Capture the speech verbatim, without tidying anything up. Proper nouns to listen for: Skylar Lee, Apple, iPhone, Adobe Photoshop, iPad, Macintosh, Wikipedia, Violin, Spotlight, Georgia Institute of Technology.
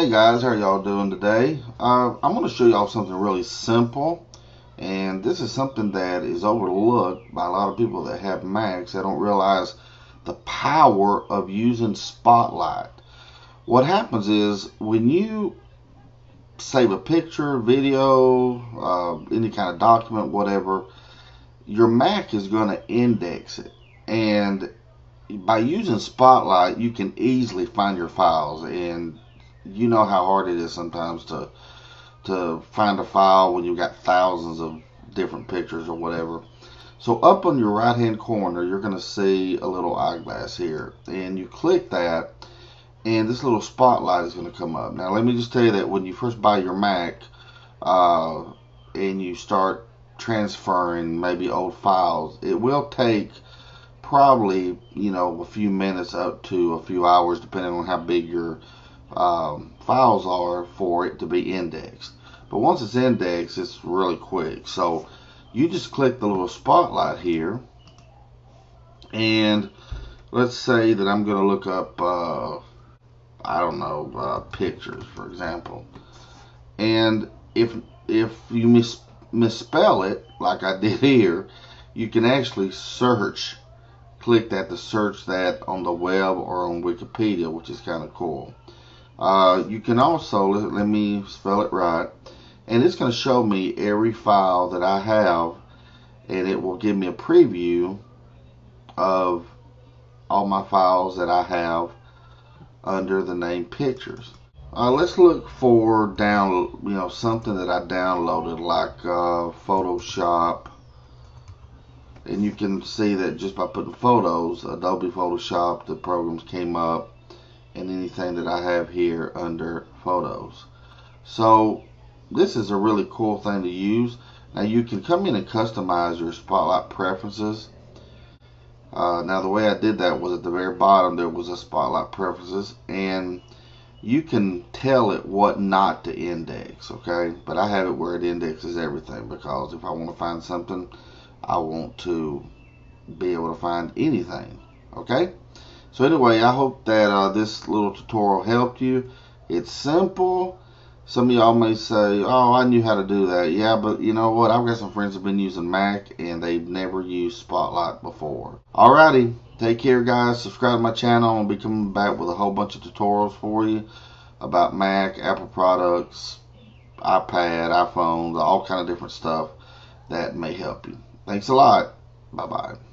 Hey guys, how are y'all doing today? Uh, I'm going to show y'all something really simple, and this is something that is overlooked by a lot of people that have Macs. They don't realize the power of using Spotlight. What happens is when you save a picture, video, uh, any kind of document, whatever, your Mac is going to index it, and by using Spotlight, you can easily find your files. And you know how hard it is sometimes to to find a file when you've got thousands of different pictures or whatever. So up on your right hand corner, you're going to see a little eyeglass here, and you click that and this little Spotlight is going to come up. Now let me just tell you that when you first buy your Mac uh, and you start transferring maybe old files, it will take probably, you know, a few minutes up to a few hours depending on how big your Um, files are for it to be indexed. But once it's indexed, it's really quick. So you just click the little Spotlight here, and let's say that I'm gonna look up uh, I don't know uh, pictures, for example. And if if you mis misspell it like I did here, you can actually search, click that to search that on the web or on Wikipedia, which is kind of cool. Uh, you can also, let, let me spell it right, and it's going to show me every file that I have, and it will give me a preview of all my files that I have under the name pictures. Uh, let's look for down, you know, something that I downloaded like uh, Photoshop, and you can see that just by putting photos, Adobe Photoshop, the programs came up. And anything that I have here under photos. So this is a really cool thing to use. Now you can come in and customize your Spotlight preferences. Uh, now the way I did that was at the very bottom there was a Spotlight preferences, and you can tell it what not to index, okay? But I have it where it indexes everything, because if I want to find something, I want to be able to find anything, okay? So anyway, I hope that uh, this little tutorial helped you. It's simple. Some of y'all may say, oh, I knew how to do that. Yeah, but you know what? I've got some friends who have been using Mac, and they've never used Spotlight before. Alrighty. Take care, guys. Subscribe to my channel. I'll be coming back with a whole bunch of tutorials for you about Mac, Apple products, iPad, iPhones, all kind of different stuff that may help you. Thanks a lot. Bye-bye.